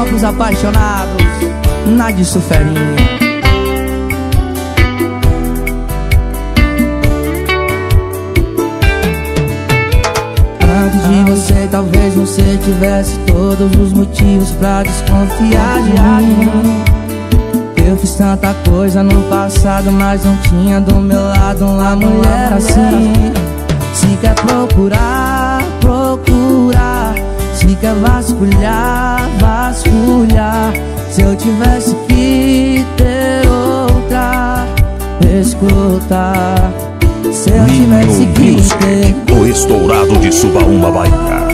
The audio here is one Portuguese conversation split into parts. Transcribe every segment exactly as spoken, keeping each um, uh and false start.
Uma pros apaixonados, Nadson o Ferinha. Antes de você, talvez você tivesse todos os motivos pra desconfiar de mim. Eu fiz tanta coisa no passado, mas não tinha do meu lado uma mulher assim. Se quer procurar, procurar. Se quer vasculhar, vasculhar. Se eu tivesse que ter outra, escutar. Se eu tivesse que ter o estourado de Subaúma, Bahia.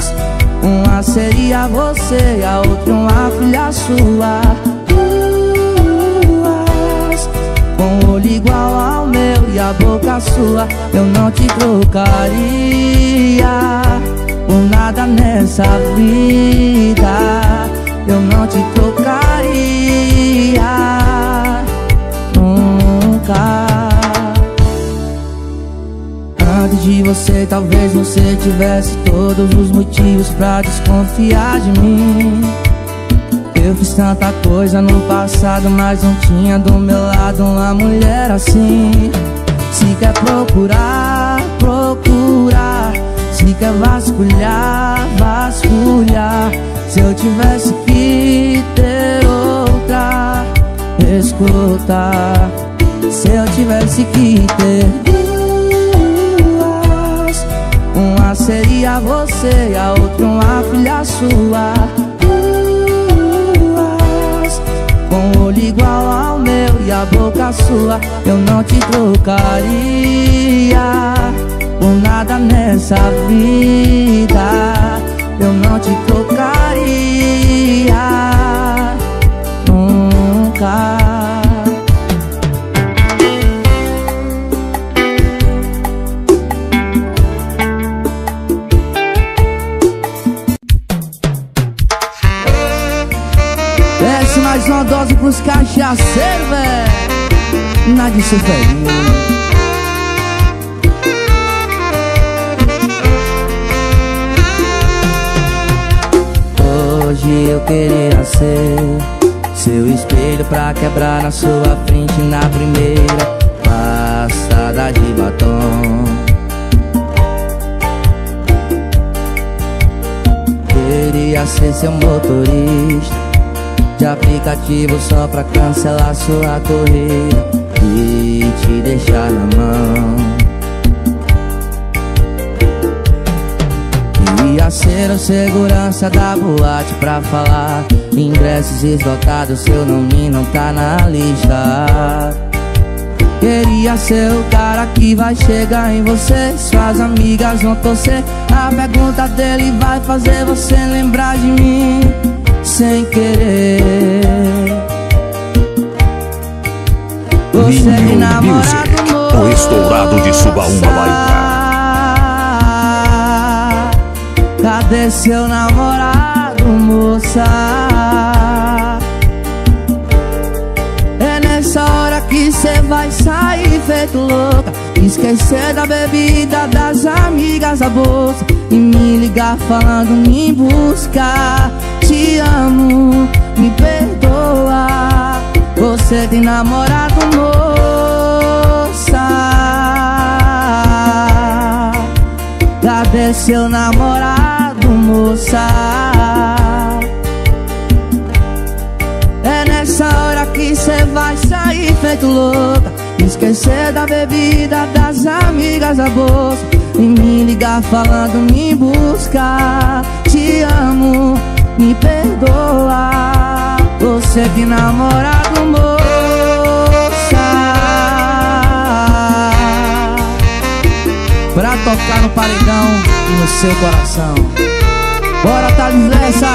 Uma seria você e a outra uma filha sua. Com o olho igual ao meu e a boca sua, eu não te trocaria por nada nessa vida. Eu não te trocaria nunca. Antes de você, talvez você tivesse todos os motivos pra desconfiar de mim. Eu fiz tanta coisa no passado, mas não tinha do meu lado uma mulher assim. Se quer procurar, procurar. Se quer vasculhar, vasculhar. Se eu tivesse que ter outra, escutar. Se eu tivesse que ter duas, uma seria você e a outra uma filha sua. Duas, com o olho igual ao meu e a boca sua, eu não te trocaria por nada nessa vida. Eu não te trocaria nunca. Desce mais uma dose pros cachaceiros, véi. Nadson o Ferinha. Hoje eu queria ser seu espelho pra quebrar na sua frente na primeira passada de batom. Queria ser seu motorista de aplicativo só pra cancelar sua corrida e te deixar na mão. Queria ser o segurança da boate pra falar ingressos esgotados, seu nome não tá na lista. Queria ser o cara que vai chegar em você, suas amigas vão torcer, a pergunta dele vai fazer você lembrar de mim sem querer. Você de namorado novo, o estourado de Subaúma, Bahia. Cadê seu namorado, moça? É nessa hora que cê vai sair feito louca, esquecer da bebida, das amigas, da bolsa, e me ligar falando, me busca. Te amo, me perdoa. Você tem namorado, moça? Cadê seu namorado, moça? É nessa hora que cê vai sair feito louca, esquecer da bebida, das amigas, da bolsa, e me ligar falando, me busca. Te amo, me perdoa. Você que namorado, moça, pra tocar no paredão e no seu coração. Bora, Thales Lessa!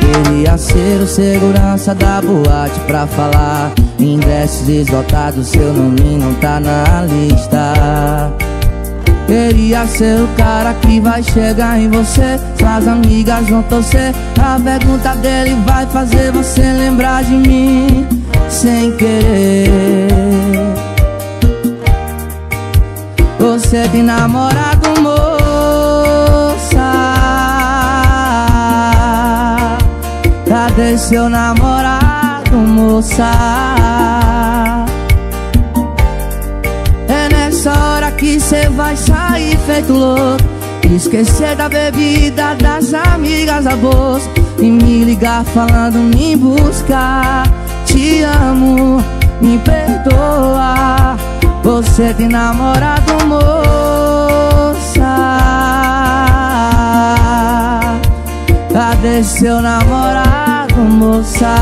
Queria ser o segurança da boate pra falar ingressos esgotados, seu nome não tá na lista. Queria ser o cara que vai chegar em você, suas amigas vão torcer, a pergunta dele vai fazer você lembrar de mim sem querer. Você tem namorado, moça? Cadê seu namorado, moça? É nessa hora que cê vai sair feito louco, esquecer da bebida, das amigas, da bolsa, e me ligar falando, me buscar. Te amo, me perdoa, você tem namorado, moça? Cadê seu namorado, moça?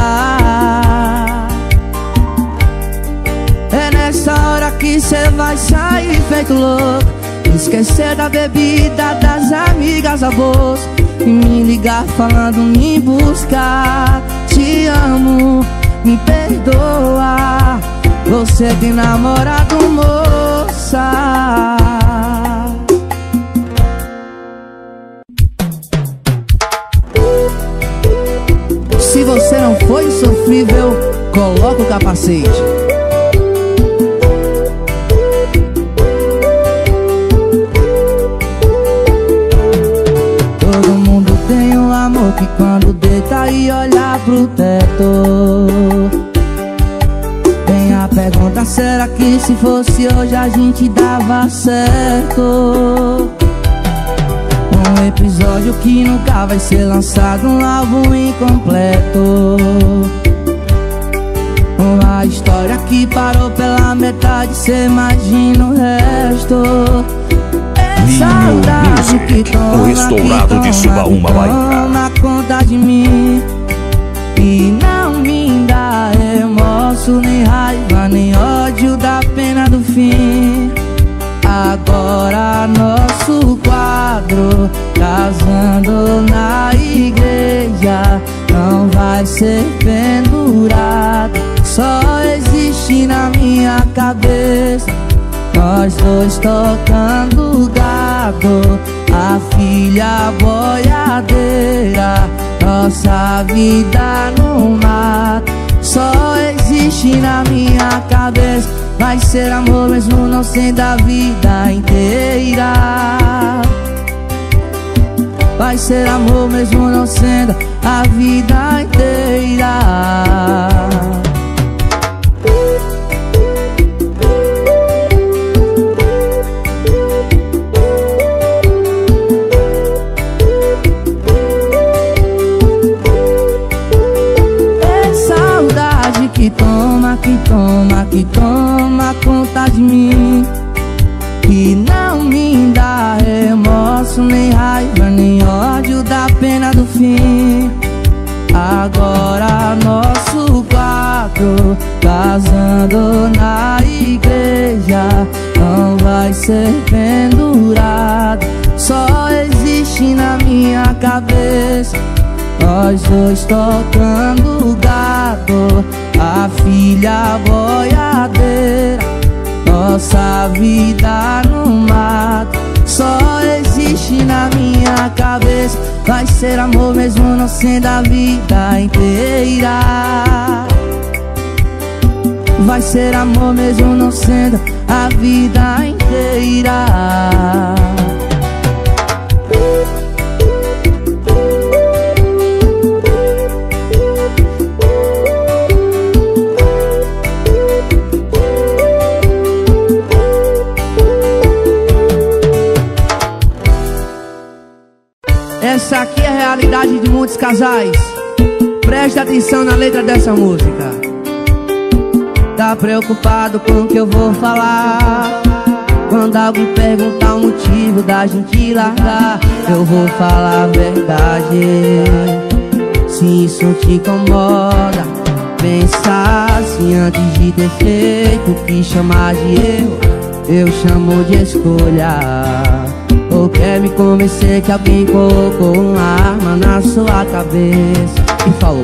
É nessa hora que cê vai sair feito louco, esquecer da bebida, das amigas, da bolsa, e me ligar falando, me buscar. Te amo, me perdoa, você tem namorado, moça? Se você não foi sofrível, coloca o capacete. Que quando deita e olha pro teto, vem a pergunta: será que se fosse hoje a gente dava certo? Um episódio que nunca vai ser lançado, um álbum incompleto, uma história que parou pela metade, cê imagina o resto. Saudade que toma, restaurado de Subaúma, toma conta de mim e não me dá remorso, nem raiva, nem ódio da pena do fim. Agora nosso quadro, casando na igreja, não vai ser pendurado, só existe na minha cabeça. Nós dois tocando gado, a filha boiadeira, nossa vida no mato. Só existe na minha cabeça, vai ser amor mesmo não sendo a vida inteira. Vai ser amor mesmo não sendo a vida inteira. Que toma, que toma, que toma conta de mim, que não me dá remorso, nem raiva, nem ódio da pena do fim. Agora nosso quadro, casando na igreja, não vai ser pendurado, só existe na minha cabeça. Nós dois tocando gado, a filha boiadeira, nossa vida no mato. Só existe na minha cabeça, vai ser amor mesmo não sendo a vida inteira. Vai ser amor mesmo não sendo a vida inteira. Essa aqui é a realidade de muitos casais. Preste atenção na letra dessa música. Tá preocupado com o que eu vou falar? Quando alguém perguntar o motivo da gente largar, eu vou falar a verdade. Se isso te incomoda, pensa se antes de ter feito o que chamar de erro, eu chamo de escolha. Ou quer me convencer que alguém colocou uma arma na sua cabeça e falou,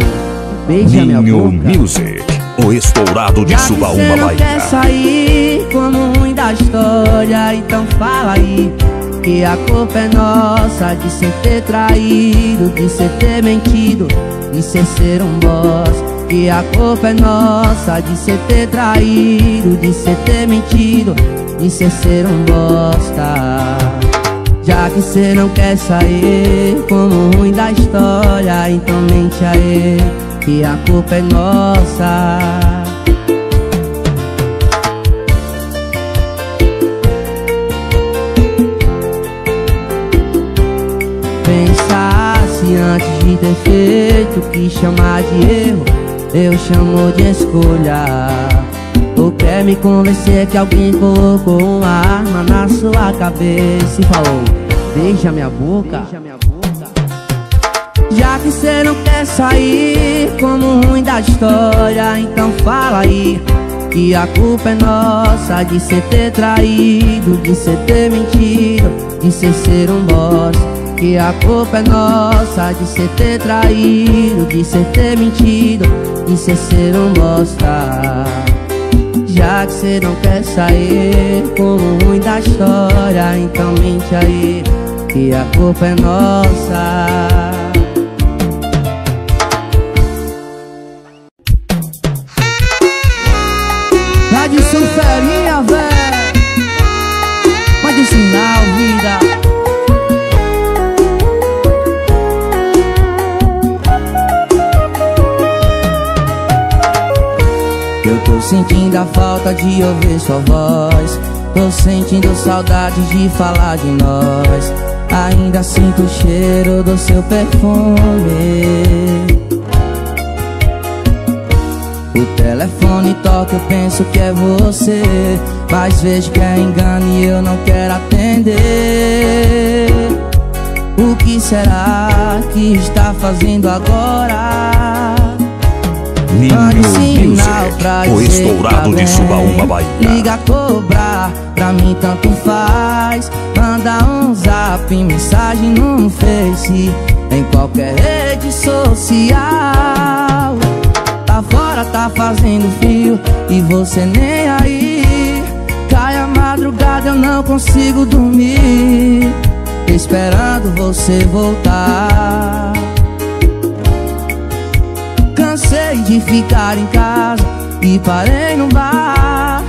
beija minha boca. Music, o estourado de Subaúma, Bahia. Já que você não quer sair como ruim da história, então fala aí que a culpa é nossa, de cê ter traído, de cê ter mentido, de cê ser um bosta. Que a culpa é nossa, de cê ter traído, de cê ter mentido, de cê ser um bosta. Já que cê não quer sair como ruim da história, então mente aí que a culpa é nossa. Pensasse antes de ter feito o que chamar de erro, eu chamo de escolha. Ou quer me convencer que alguém colocou uma arma na sua cabeça e falou: beija minha boca. Já que cê não quer sair como ruim da história, então fala aí que a culpa é nossa de cê ter traído, de cê ter mentido, de cê ser um bosta. Que a culpa é nossa de cê ter traído, de cê ter mentido, de cê ser um bosta. Já que cê não quer sair como ruim da história, então mente aí que a culpa é nossa. Nadson o Ferinha, véi, pode ensinar a vida. Tô sentindo a falta de ouvir sua voz, tô sentindo saudade de falar de nós. Ainda sinto o cheiro do seu perfume. O telefone toca, eu penso que é você, mas vejo que é engano e eu não quero atender. O que será que está fazendo agora? Pode sinal pra o estourado de Subaúma, Bahia. Liga, cobrar, pra mim tanto faz. Manda um zap, mensagem no Face, em qualquer rede social. Tá fora, tá fazendo frio e você nem aí. Cai a madrugada, eu não consigo dormir, esperando você voltar. Cansei de ficar em casa e parei no bar.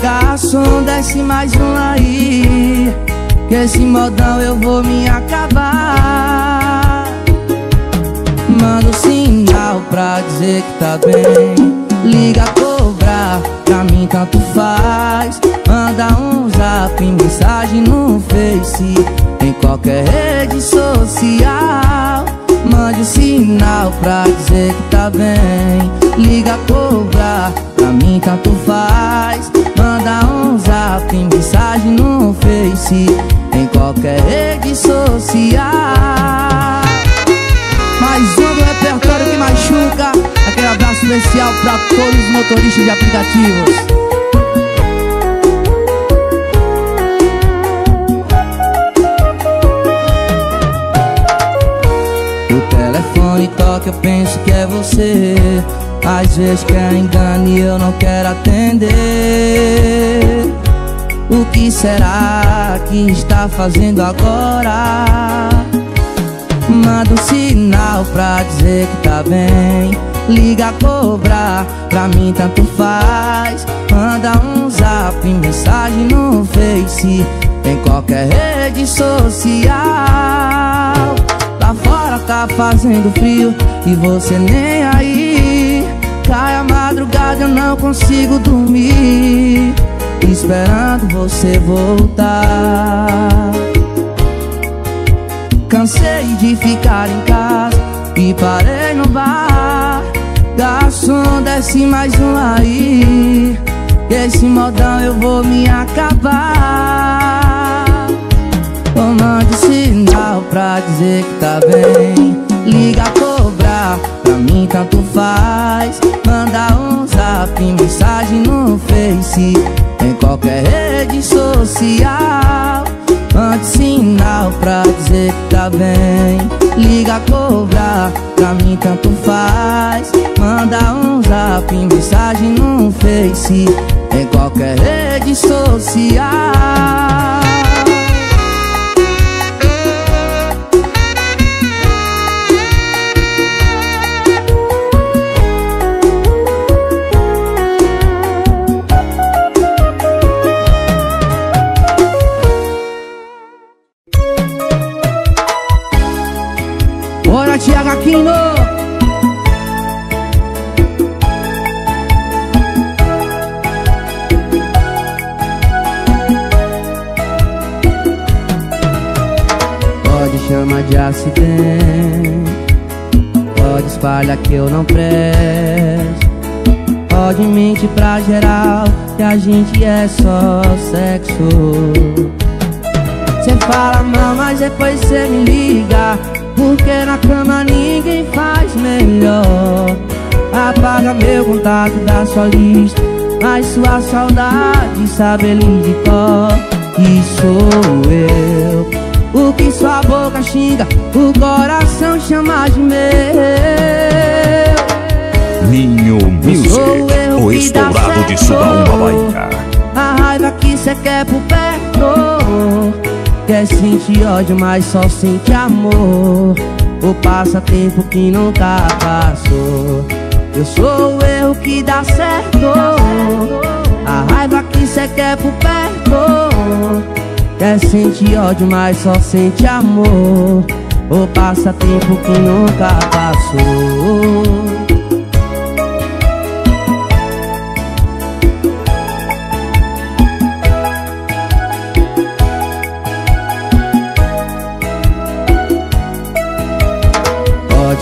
Garçom, desce mais um aí, que esse modão eu vou me acabar. Manda um sinal pra dizer que tá bem, liga a cobrar, pra mim tanto faz. Manda um zap, mensagem no Face, em qualquer rede social. Mande um sinal pra dizer que tá bem, liga, cobra, pra mim tanto faz. Manda um zap, mensagem no Face, em qualquer rede social. Mais um do repertório que machuca. Aquele abraço especial pra todos os motoristas de aplicativos. E toca, eu penso que é você, às vezes quer engano e eu não quero atender. O que será que está fazendo agora? Manda um sinal pra dizer que tá bem, liga a cobrar, pra mim tanto faz. Manda um zap, mensagem no Face, em qualquer rede social. Lá fora tá fazendo frio e você nem aí. Cai a madrugada, eu não consigo dormir, esperando você voltar. Cansei de ficar em casa e parei no bar. Garçom, desce mais um aí, que esse modão eu vou me acabar. Mande sinal pra dizer que tá bem, liga, cobrar, pra mim tanto faz. Manda um zap, mensagem no Face, em qualquer rede social. Mande sinal pra dizer que tá bem, liga, cobrar, pra mim tanto faz. Manda um zap, mensagem no Face, em qualquer rede social. Tiagaquino. Pode chamar de acidente, pode espalhar que eu não presto, pode mentir pra geral que a gente é só sexo. Cê fala mal, mas depois cê me liga, porque na cama ninguém faz melhor. Apaga meu contato da sua lista, mas sua saudade sabe ele de cor. E sou eu, o que sua boca xinga, o coração chama de meu. Ninho Music, o estourado de Subaúma, Bahia. A raiva que cê quer por perto, quer sentir ódio, mas só sente amor. O passatempo que nunca passou. Eu sou o erro que dá certo, a raiva que cê quer por perto. Quer sentir ódio, mas só sente amor. O passatempo que nunca passou.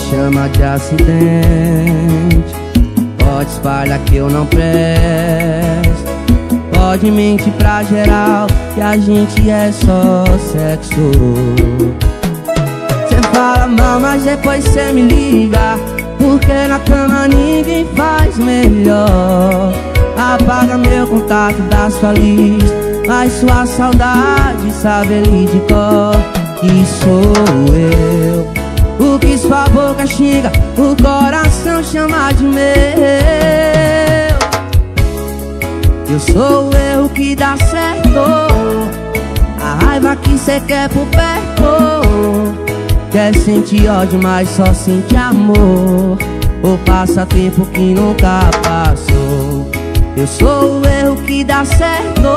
Chama de acidente, pode espalhar que eu não presto, pode mentir pra geral que a gente é só sexo. Cê fala mal, mas depois cê me liga, porque na cama ninguém faz melhor. Apaga meu contato da sua lista, mas sua saudade sabe ele de cor. E sou eu, o que sua boca xinga, o coração chama de meu. Eu sou o erro que dá certo, a raiva que cê quer por perto. Quer sentir ódio, mas só sente amor. O passatempo que nunca passou. Eu sou o erro que dá certo,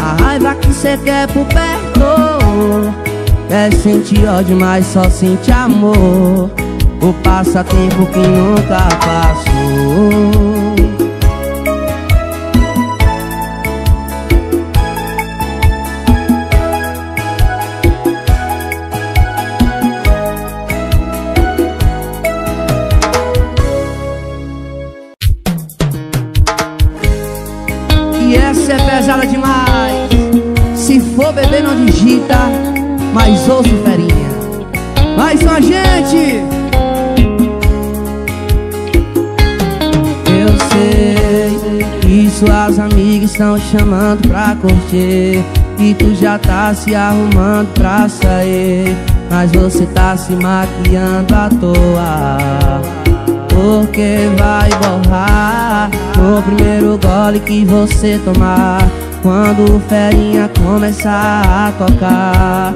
a raiva que cê quer por perto. Quer sentir ódio, mas só sente amor. O passatempo que nunca passou. E essa é pesada demais. Se for beber, não digita. Mas ouço Ferinha, mas só gente. Eu sei que suas amigas estão chamando pra curtir, e tu já tá se arrumando pra sair, mas você tá se maquiando à toa, porque vai borrar o primeiro gole que você tomar. Quando o Ferinha começar a tocar,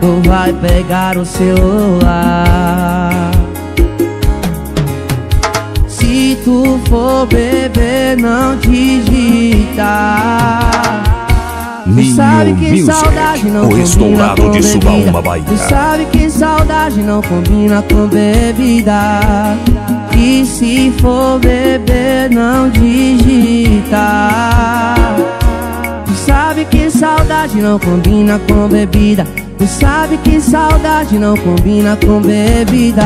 tu vai pegar o celular. Se tu for beber, não digita. Tu sabe que saudade não combina com bebida. Tu sabe que saudade não combina com bebida. E se for beber, não digita. Sabe que saudade não combina com bebida. Tu sabe que saudade não combina com bebida.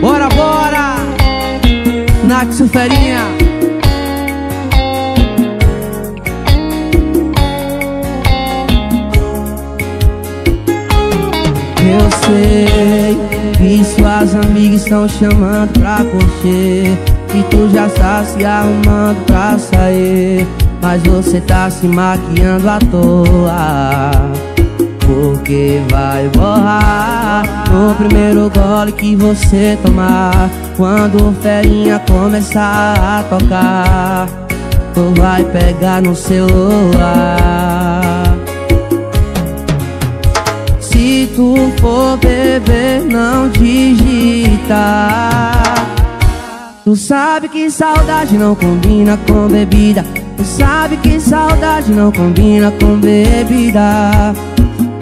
Bora, bora! Nadson o Ferinha. Eu sei que suas amigas estão chamando pra curtir, e tu já tá se arrumando pra sair, mas você tá se maquiando à toa, porque vai borrar no primeiro gole que você tomar. Quando o Ferinha começar a tocar, tu vai pegar no celular. Se tu for beber, não digita. Tu sabe que saudade não combina com bebida. Tu sabe que saudade não combina com bebida.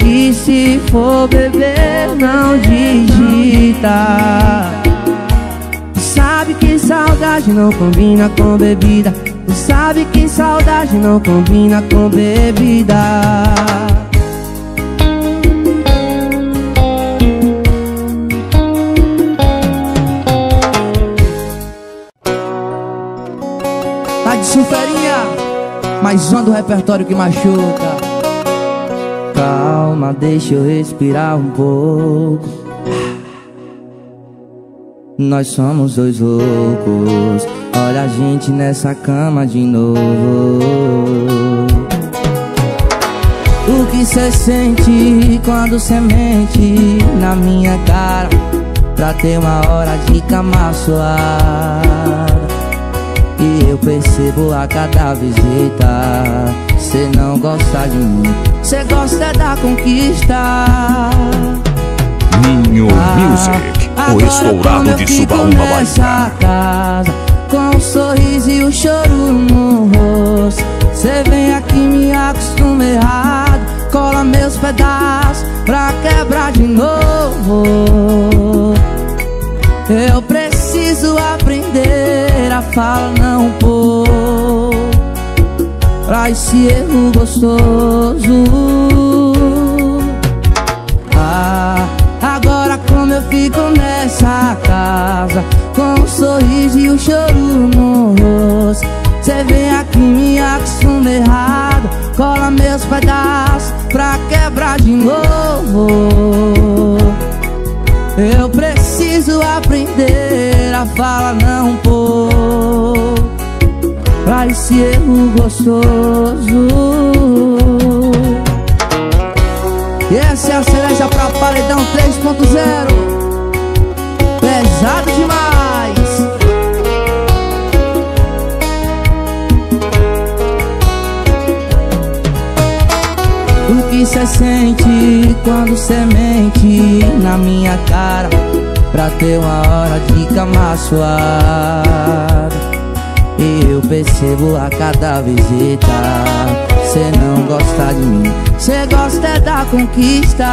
E se for beber, não digita. Sabe que saudade não combina com bebida. Sabe que saudade não combina com bebida. Nadson o Ferinha, mais um do repertório que machuca. Calma, deixa eu respirar um pouco. Nós somos dois loucos. Olha a gente nessa cama de novo. O que cê sente quando cê mente na minha cara, pra ter uma hora de cama suada? E eu percebo a cada visita, cê não gosta de mim, cê gosta da conquista. Juninho Music, o estourado de Subaúma, Bahia. Com um sorriso e o um choro no rosto, cê vem aqui me acostuma errado. Cola meus pedaços pra quebrar de novo. Eu preciso aprender a falar não pôr pra esse erro gostoso. Ah, agora como eu fico nessa casa, com um sorriso e um choro no rosto, cê vem aqui me acostuma errado. Cola meus pedaços pra quebrar de novo. Eu preciso aprender a falar não pôr pra esse erro gostoso. E essa é a cereja pra paredão três ponto zero. Pesado demais. O que cê sente quando cê mente na minha cara, pra ter uma hora de cama suada? E eu percebo a cada visita, cê não gosta de mim, cê gosta da conquista.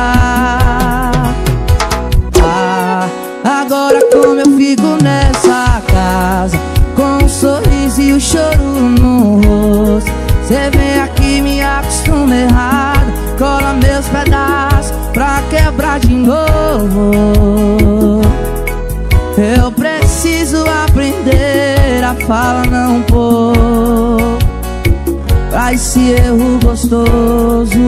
Ah, agora como eu fico nessa casa, com um sorriso e o um choro no rosto, cê vem aqui me acostuma errado. Cola meus pedaços pra quebrar de novo. Eu preciso aprender a falar não pôr pra esse erro gostoso.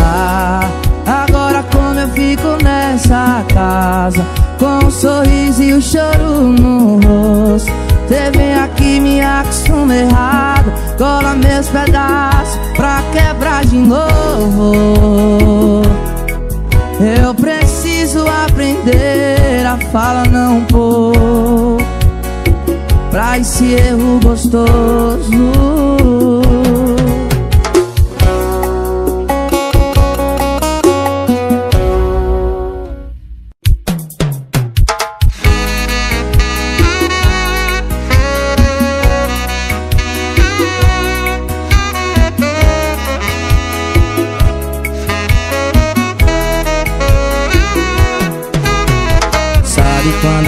Ah, agora como eu fico nessa casa, com um sorriso e um choro no rosto, cê vem aqui me acostuma errado. Cola meus pedaços pra quebrar de novo. Eu preciso aprender a falar não pôr pra esse erro gostoso. Sabe quando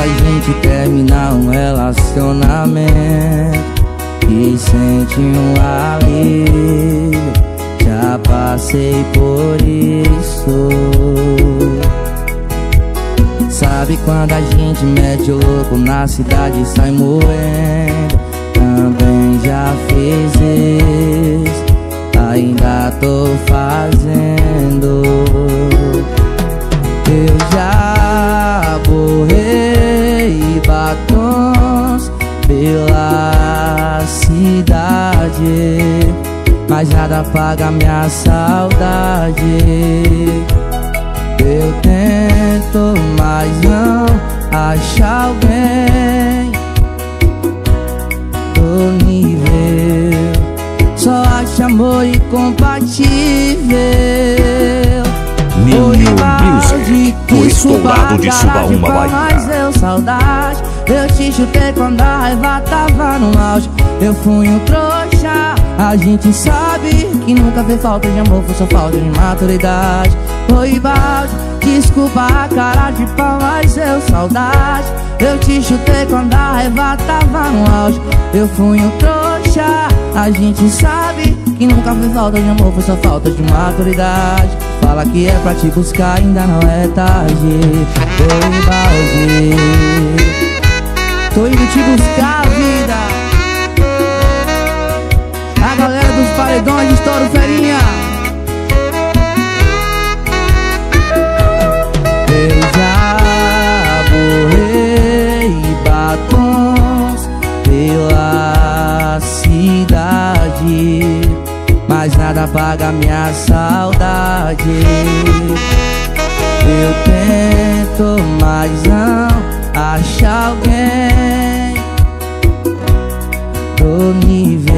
a gente terminar um relacionamento e sente um alívio? Já passei por isso. Sabe quando a gente mete o louco na cidade e sai moendo? Também já fiz isso, ainda tô fazendo. Eu já borrei batons pela cidade, mas nada apaga minha saudade. Eu tento, mas não achar alguém do nível. Só acho amor incompatível. Juninho Music, o estourado de Subaúma, Bahia. Mas eu saudade, eu te chutei quando a raiva tava no auge. Eu fui um trouxa, a gente sabe sabe que nunca fez falta de amor, foi só falta de maturidade. Oi, balde, desculpa a cara de pau, mas eu saudade. Eu te chutei quando a raiva tava no auge. Eu fui um trouxa, a gente sabe que nunca fez falta de amor, foi só falta de maturidade. Fala que é pra te buscar, ainda não é tarde. Oi, balde, tô indo te buscar, vida. A galera dos paredões de Estouro Ferinha. Eu já borrei batons pela cidade, mas nada apaga minha saudade. Eu tento, mas não achar alguém do nível.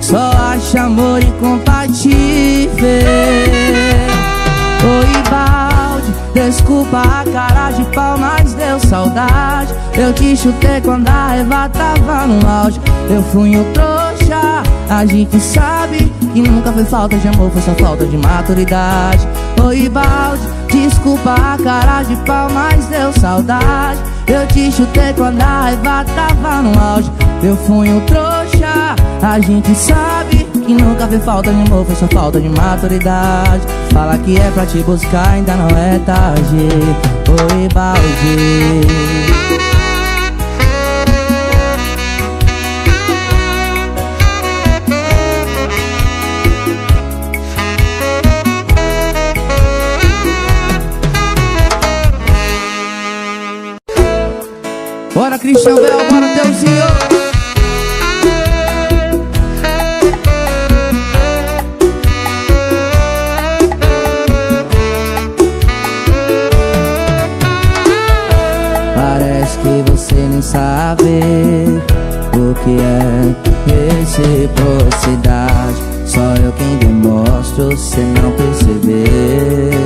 Só acha amor incompatível. Oi, balde, desculpa a cara de pau, mas deu saudade. Eu te chutei quando a raiva tava no auge. Eu fui um trouxa, a gente sabe que nunca foi falta de amor, foi só falta de maturidade. Oi, balde, desculpa a cara de pau, mas deu saudade. Eu te chutei quando a raiva tava no auge. Eu fui um trouxa, a gente sabe que nunca fez falta de amor, foi só falta de maturidade. Fala que é pra te buscar, ainda não é tarde. Oi, balde. Bora, Cristian Bel, bora, teu senhor. Parece que você nem sabe o que é reciprocidade. Só eu quem demonstro, cê não percebeu.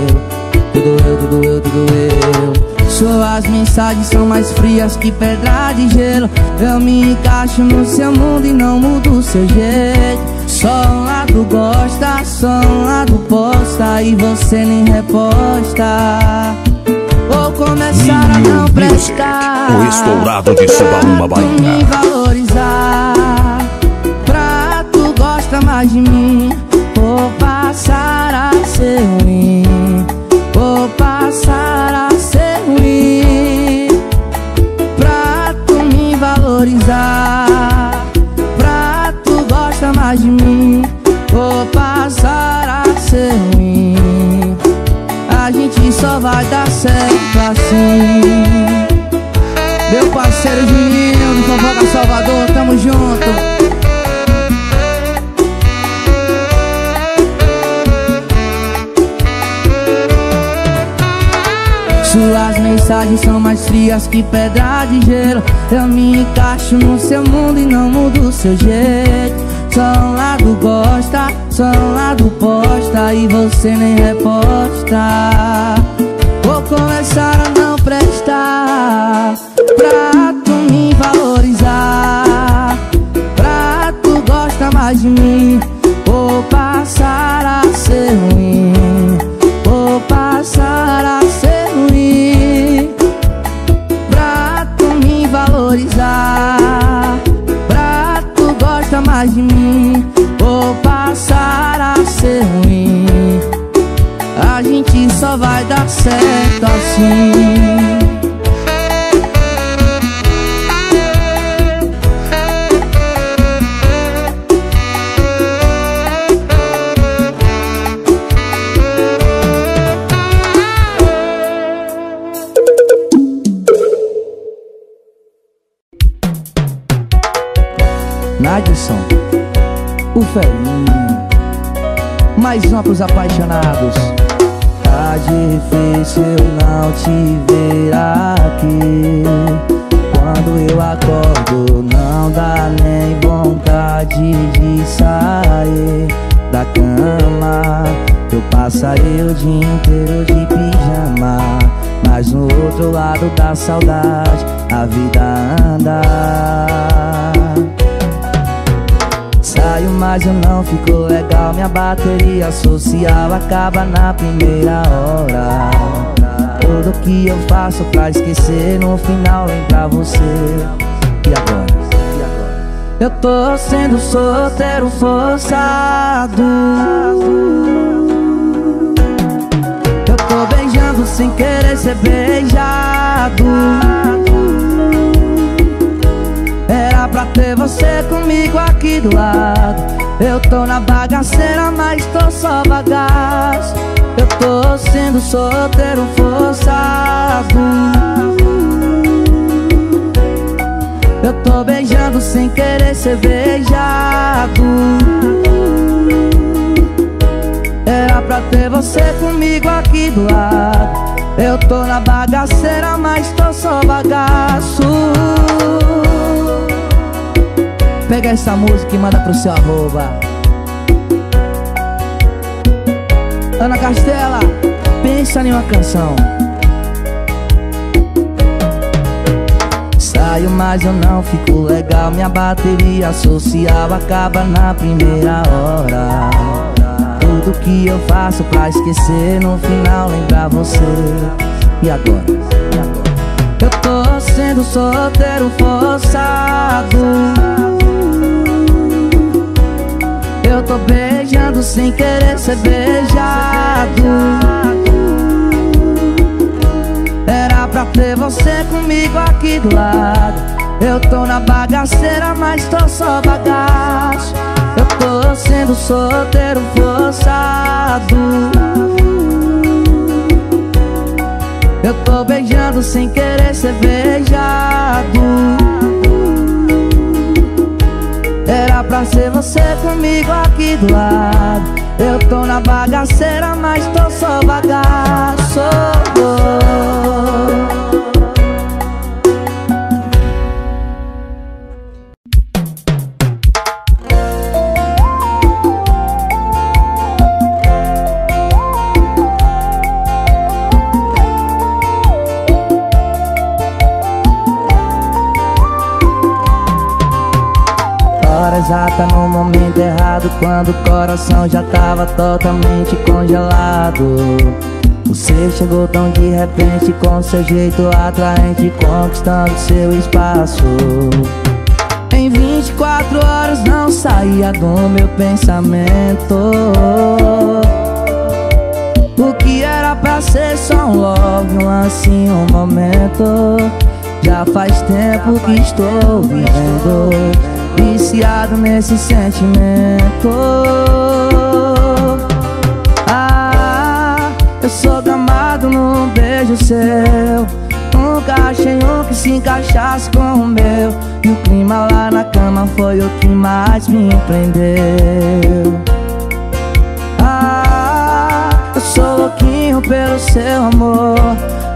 Tudo eu, tudo eu, tudo eu. Suas mensagens são mais frias que pedra de gelo. Eu me encaixo no seu mundo e não mudo o seu jeito. Só um lado gosta, só um lado posta, e você nem reposta. Vou começar a não prestar o estourado de Subaúma, Bahia. Pra tu me valorizar, pra tu gosta mais de mim, vou passar a ser ruim, vou passar a ser ruim. Pra tu me valorizar, pra tu gosta mais de mim, vou passar a ser ruim. A gente só vai dar certo assim. Meu parceiro Juninho, do Convoca Salvador, tamo junto. Suas mensagens são mais frias que pedra de gelo. Eu me encaixo no seu mundo e não mudo o seu jeito. Só um lado gosta, só um lado posta, e você nem reposta. Vou começar a não prestar, pra tu me valorizar, pra tu gosta mais de mim, vou passar a ser ruim, vou passar a ser. Pra tu me valorizar, pra tu gosta mais de mim, vou passar a ser ruim. A gente só vai dar certo assim. Nadson o Ferinha, mais uma pros apaixonados. Tá difícil não te ver aqui. Quando eu acordo não dá nem vontade de sair da cama. Eu passarei o dia inteiro de pijama, mas no outro lado da saudade a vida anda. saio, mas eu não fico legal. Minha bateria social acaba na primeira hora. Tudo que eu faço pra esquecer, no final lembrar você. E agora? E agora? Eu tô sendo solteiro forçado. Eu tô beijando sem querer ser beijado. Era pra ter você comigo aqui do lado. Eu tô na bagaceira, mas tô só bagaço. Eu tô sendo solteiro forçado. Eu tô beijando sem querer ser beijado. Era pra ter você comigo aqui do lado. Eu tô na bagaceira, mas tô só bagaço. Pega essa música e manda pro seu arroba. Ana Castela, pensa em uma canção. Saio, mas eu não fico legal. Minha bateria social acaba na primeira hora. Tudo que eu faço pra esquecer, no final lembrar você. E agora? E agora? Eu tô sendo solteiro forçado. Eu tô beijando sem querer ser beijado. Era pra ter você comigo aqui do lado. Eu tô na bagaceira, mas tô só bagaço. Eu tô sendo solteiro forçado. Eu tô beijando sem querer ser beijado. Era pra ser você comigo aqui do lado. Eu tô na bagaceira, mas tô só bagaço. Exata no momento errado, quando o coração já tava totalmente congelado. Você chegou tão de repente, com seu jeito atraente, conquistando seu espaço. Em vinte e quatro horas não saía do meu pensamento. O que era pra ser só um love, um assim, um momento. Já faz tempo que estou vivendo viciado nesse sentimento. Ah, eu sou gamado num beijo seu. Nunca achei um que se encaixasse com o meu. E o clima lá na cama foi o que mais me prendeu. Ah, eu sou louquinho pelo seu amor.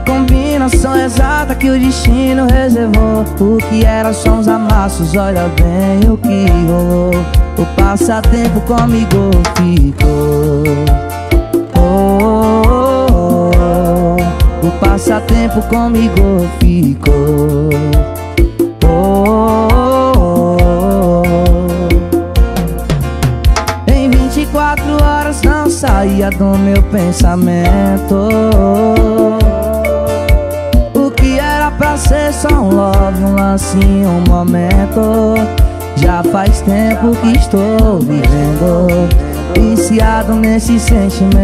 Combinação exata que o destino reservou. O que era só uns amassos, olha bem o que rolou. O passatempo comigo ficou. Oh, oh, oh. O passatempo comigo ficou. Oh, oh, oh. Em vinte e quatro horas não saía do meu pensamento. Pra ser só um love, um lance, um momento. Já faz tempo que estou vivendo viciado nesse sentimento.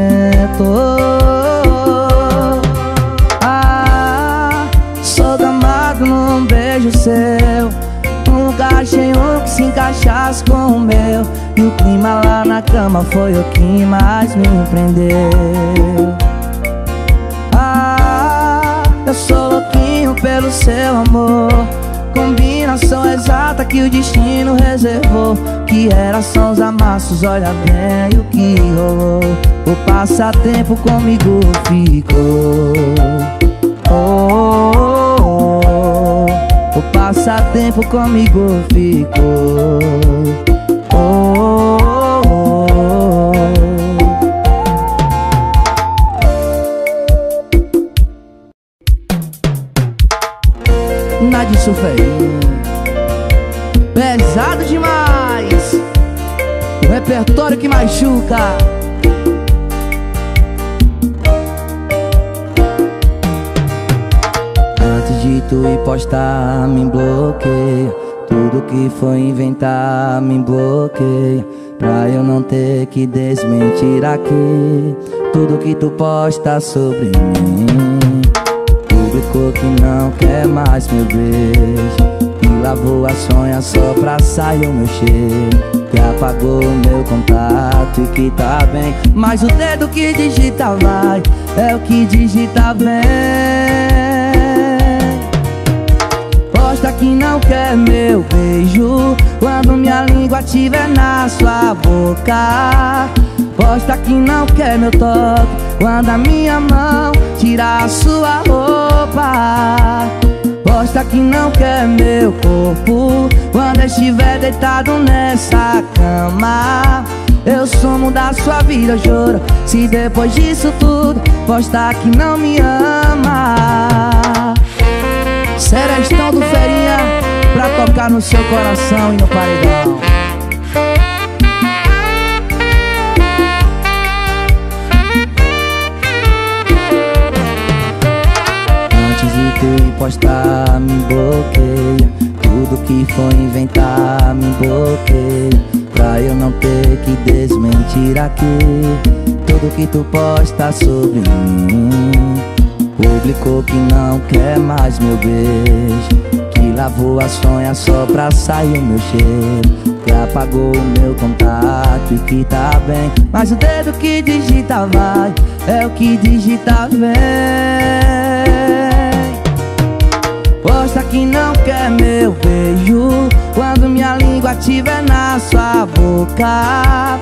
Ah, sou gamado num beijo seu. Nunca achei um que se encaixasse com o meu. E o clima lá na cama foi o que mais me prendeu. Ah, eu sou louquinho pelo seu amor. Combinação exata que o destino reservou. Que era só uns amassos, olha bem o que rolou. O passatempo comigo ficou. Oh, oh, oh. O passatempo comigo ficou. Oh, oh, oh. Nadson o Ferinha, pesado demais. repertório que machuca. Antes de tu ir postar, me bloqueia. Tudo que foi inventar, me bloqueia. Pra eu não ter que desmentir aqui tudo que tu posta sobre mim. Público que não quer mais meu beijo, que lavou a sonha só pra sair o meu cheiro, que apagou o meu contato e que tá bem, mas o dedo que digita vai é o que digita bem. Posta que não quer meu beijo quando minha língua tiver na sua boca. Posta que não quer meu toque quando a minha mão tirar a sua roupa. Posta que não quer meu corpo quando estiver deitado nessa cama. Eu sumo da sua vida, juro, se depois disso tudo posta que não me ama. Nadson do Ferinha, pra tocar no seu coração e no paredão. Antes de tu postar, me bloqueia. Tudo que foi inventar, me bloqueia. Pra eu não ter que desmentir aqui tudo que tu posta sobre mim. Público que não quer mais meu beijo, que lavou a sonha só pra sair o meu cheiro, que apagou o meu contato e que tá bem, mas o dedo que digita vai é o que digita vem. Posta que não quer meu beijo quando minha língua tiver na sua boca.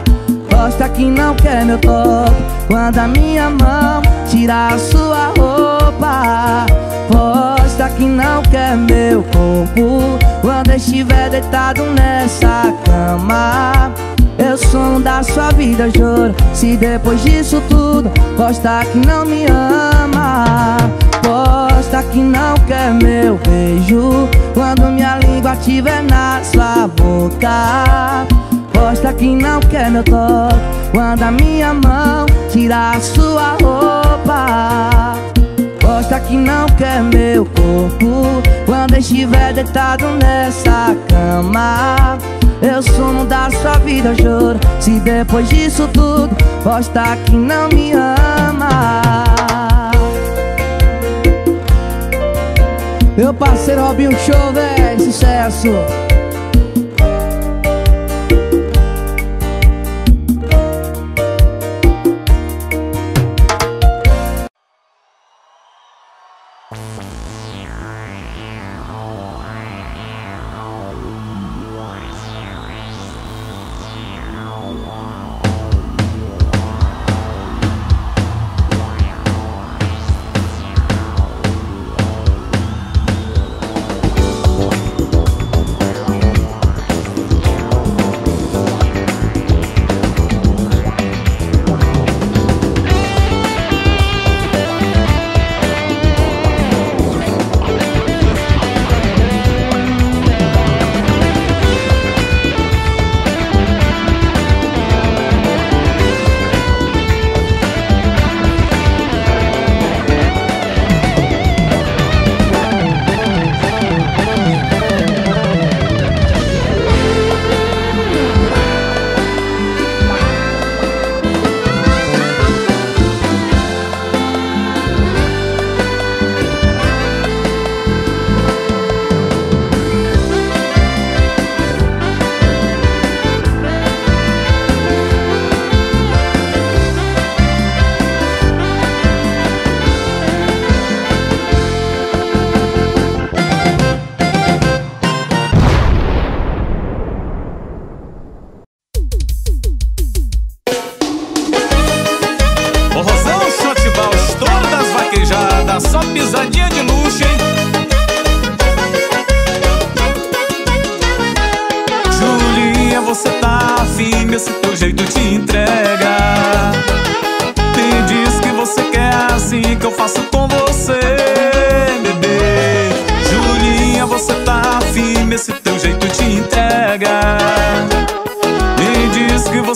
Posta que não quer meu toque quando a minha mão tirar a sua roupa. Posta que não quer meu corpo quando estiver deitado nessa cama. Eu sou da sua vida, juro, se depois disso tudo posta que não me ama. Posta que não quer meu beijo quando minha língua tiver na sua boca. Posta que não quer meu toque quando a minha mão tirar a sua roupa. Posta que não quer meu corpo quando estiver deitado nessa cama. Eu sumo da sua vida, juro, se depois disso tudo posta que não me ama. Meu parceiro Robinho, show, véi, sucesso.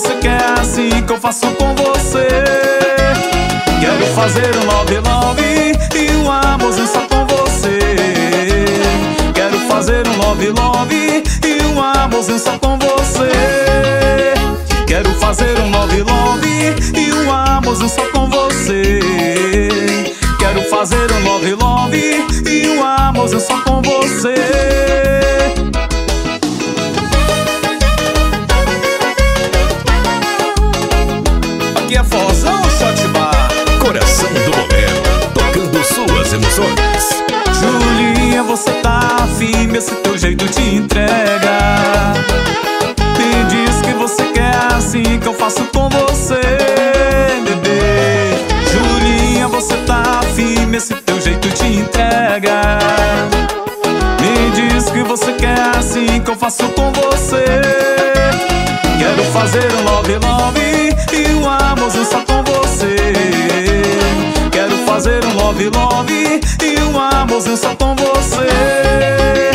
você quer, assim que eu faço com você. Quero fazer um love love e um amorzinho só com você. Quero fazer um love love e um amorzinho só com você. Quero fazer um love love e um amorzinho só com você. Quero fazer um love love e um amorzinho só com você. Coração do momento, tocando suas emoções. Julinha, você tá afim, esse teu jeito te entrega. Me diz que você quer, assim que eu faço com você, bebê. Julinha, você tá afim, esse teu jeito te entrega. Me diz que você quer, assim que eu faço com você. Quero fazer um love love e um amorzinho só com você. Quero fazer um love love e um amorzinho só com você.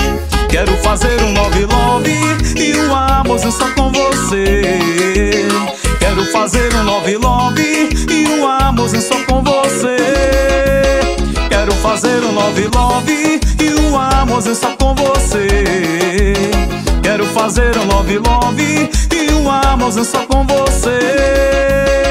Quero fazer um love love e um amorzinho só com você. Quero fazer um love love e um amorzinho só com você. Quero fazer um love love e um amorzinho só com você. Quero fazer um love love e um amorzinho só com você.